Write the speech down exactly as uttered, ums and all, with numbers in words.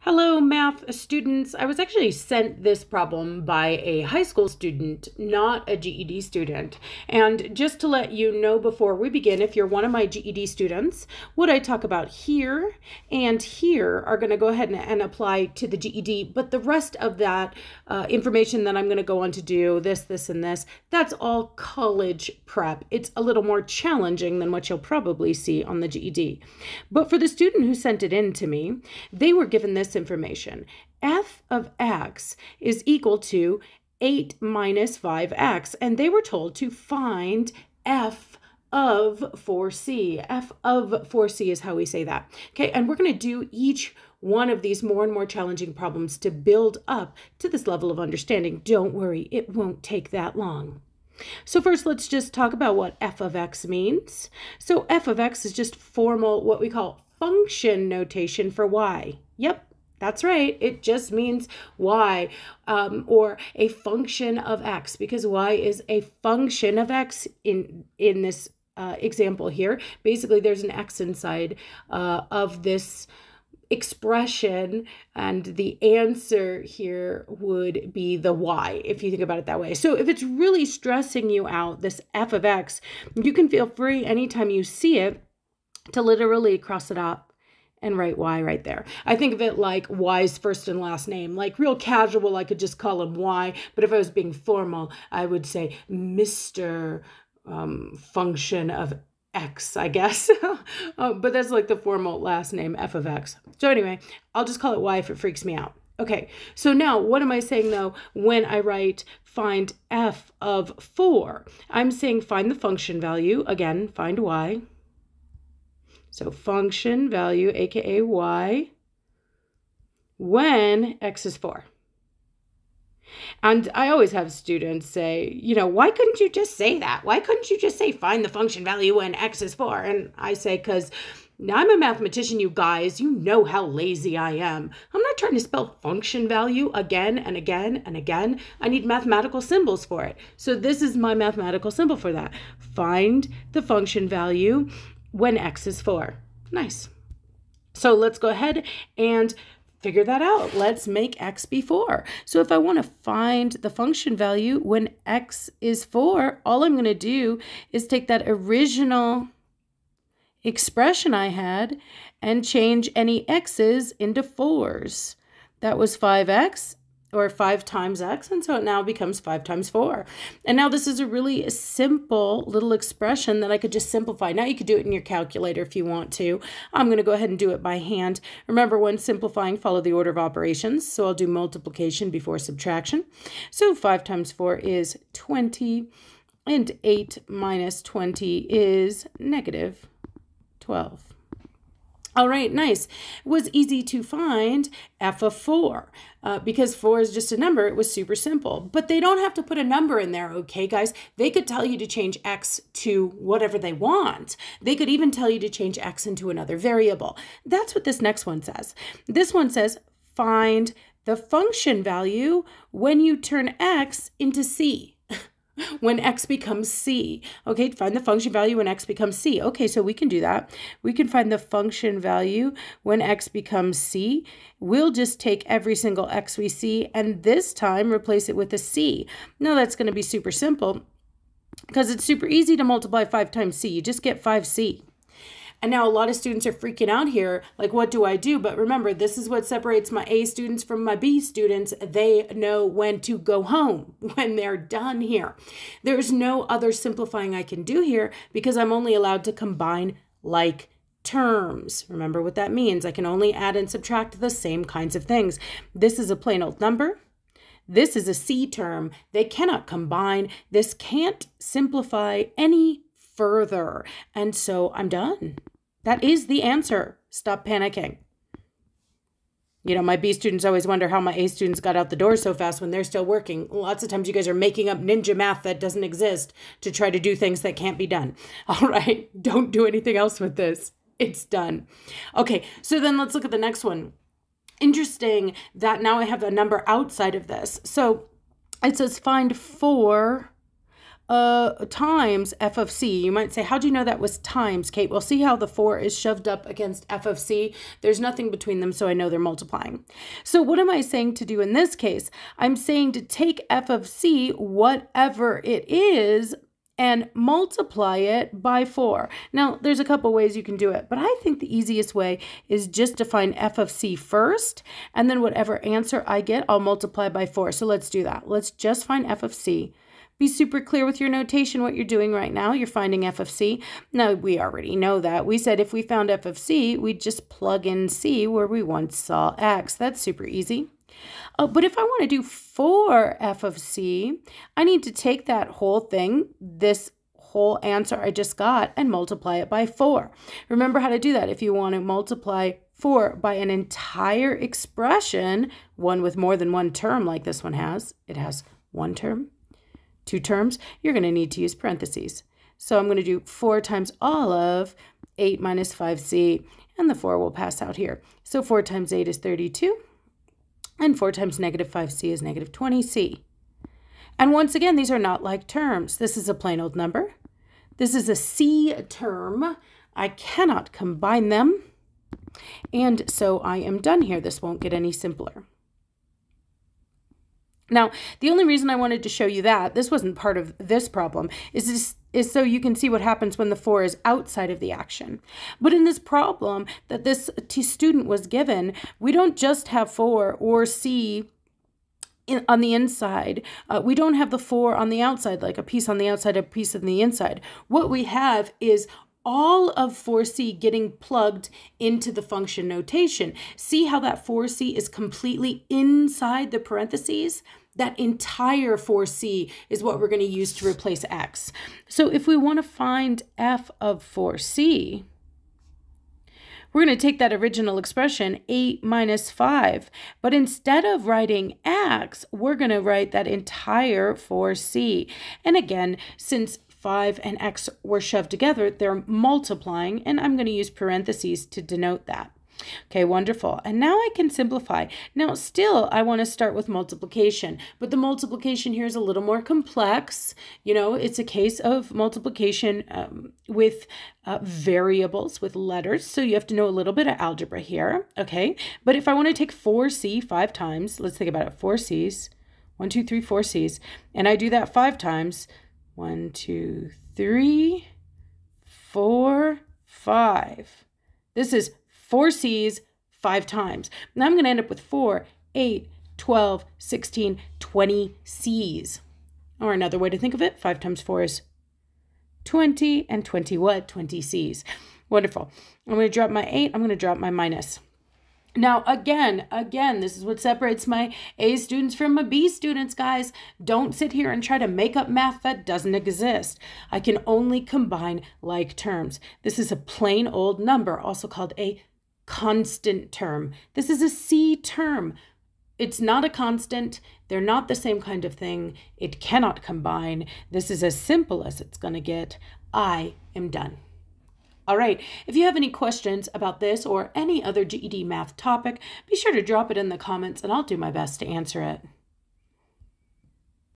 Hello, math students. I was actually sent this problem by a high school student, not a G E D student. And just to let you know before we begin, if you're one of my G E D students, what I talk about here and here are going to go ahead and, and apply to the G E D, but the rest of that uh, information that I'm going to go on to do, this, this, and this, that's all college prep. It's a little more challenging than what you'll probably see on the G E D. But for the student who sent it in to me, they were given this information. F of x is equal to eight minus five x, and they were told to find f of four c. F of four c is how we say that. Okay, and we're going to do each one of these more and more challenging problems to build up to this level of understanding. Don't worry, it won't take that long. So first, let's just talk about what f of x means. So f of x is just formal, what we call function notation for y. Yep. That's right. It just means y, um, or a function of x, because y is a function of x in in this uh, example here. Basically, there's an x inside uh, of this expression, and the answer here would be the y, if you think about it that way. So if it's really stressing you out, this f of x, you can feel free anytime you see it to literally cross it out and write Y right there. I think of it like Y's first and last name. Like real casual, I could just call him Y, but if I was being formal, I would say Mister Um, function of X, I guess. uh, but that's like the formal last name, F of X. So anyway, I'll just call it Y if it freaks me out. Okay, so now what am I saying though when I write find F of four? I'm saying find the function value, again, find Y. So function value, aka y, when x is four. And I always have students say, you know, why couldn't you just say that? Why couldn't you just say find the function value when x is four? And I say, because I'm a mathematician, you guys. You know how lazy I am. I'm not trying to spell function value again and again and again. I need mathematical symbols for it. So this is my mathematical symbol for that. Find the function value when x is four. Nice. So let's go ahead and figure that out. Let's make x be four. So if I want to find the function value when x is four, all I'm going to do is take that original expression I had and change any x's into fours. That was five x, or five times x, and so it now becomes five times four. And now this is a really simple little expression that I could just simplify. Now you could do it in your calculator if you want to. I'm going to go ahead and do it by hand. Remember, when simplifying, follow the order of operations. So I'll do multiplication before subtraction. So five times four is twenty, and eight minus twenty is negative twelve. All right, nice. It was easy to find f of four uh, because four is just a number. It was super simple. But they don't have to put a number in there, okay, guys? They could tell you to change x to whatever they want. They could even tell you to change x into another variable. That's what this next one says. This one says find the function value when you turn x into c. When x becomes c. Okay, find the function value when x becomes c. Okay, so we can do that. We can find the function value when x becomes c. We'll just take every single x we see and this time replace it with a c. Now that's going to be super simple because it's super easy to multiply five times c. You just get five c. And now a lot of students are freaking out here, like, what do I do? But remember, this is what separates my A students from my B students. They know when to go home when they're done here. There's no other simplifying I can do here because I'm only allowed to combine like terms. Remember what that means. I can only add and subtract the same kinds of things. This is a plain old number. This is a C term. They cannot combine. This can't simplify any further. And so I'm done. That is the answer. Stop panicking. You know, my B students always wonder how my A students got out the door so fast when they're still working. Lots of times you guys are making up ninja math that doesn't exist to try to do things that can't be done. All right, don't do anything else with this. It's done. Okay, so then let's look at the next one. Interesting that now I have a number outside of this. So it says find four uh, times F F C. You might say, how do you know that was times, Kate? Well, see how the four is shoved up against F F C? There's nothing between them, so I know they're multiplying. So what am I saying to do in this case? I'm saying to take F F C, whatever it is, and multiply it by four. Now, there's a couple ways you can do it, but I think the easiest way is just to find f of c first, and then whatever answer I get, I'll multiply by four. So let's do that. Let's just find f of c. Be super clear with your notation, what you're doing right now. You're finding f of c. Now, we already know that. We said if we found f of c, we'd just plug in c where we once saw x. That's super easy. Uh, but if I want to do four f of c, I need to take that whole thing, this whole answer I just got, and multiply it by four. Remember how to do that. If you want to multiply four by an entire expression, one with more than one term like this one has, it has one term, two terms, you're going to need to use parentheses. So I'm going to do four times all of eight minus five c, and the four will pass out here. So four times eight is thirty-two. And four times negative five c is negative twenty c. And once again, these are not like terms. This is a plain old number. This is a c term. I cannot combine them. And so I am done here. This won't get any simpler. Now, the only reason I wanted to show you that, this wasn't part of this problem, is this, is so you can see what happens when the four is outside of the action. But in this problem that this student was given, we don't just have four or c in, on the inside. Uh, we don't have the four on the outside, like a piece on the outside, a piece on the inside. What we have is all of four c getting plugged into the function notation. See how that four c is completely inside the parentheses? That entire four c is what we're going to use to replace x. So if we want to find f of four c, we're going to take that original expression, eight minus five, but instead of writing x, we're going to write that entire four c. And again, since five and x were shoved together, they're multiplying, and I'm going to use parentheses to denote that. Okay, wonderful. And now I can simplify. Now, still, I want to start with multiplication, but the multiplication here is a little more complex. You know, it's a case of multiplication um, with uh, variables, with letters, so you have to know a little bit of algebra here, okay? But if I want to take four c five times, let's think about it, four c's, one, two, three, four c's, and I do that five times, one, two, three, four, five. This is four C's five times. Now I'm going to end up with four, eight, twelve, sixteen, twenty C's. Or another way to think of it, five times four is twenty, and twenty what? twenty C's. Wonderful. I'm going to drop my eight. I'm going to drop my minus. Now, again, again, this is what separates my A students from my B students, guys. Don't sit here and try to make up math that doesn't exist. I can only combine like terms. This is a plain old number, also called a constant term. This is a C term. It's not a constant. They're not the same kind of thing. It cannot combine. This is as simple as it's going to get. I am done. All right, if you have any questions about this or any other G E D math topic, be sure to drop it in the comments and I'll do my best to answer it.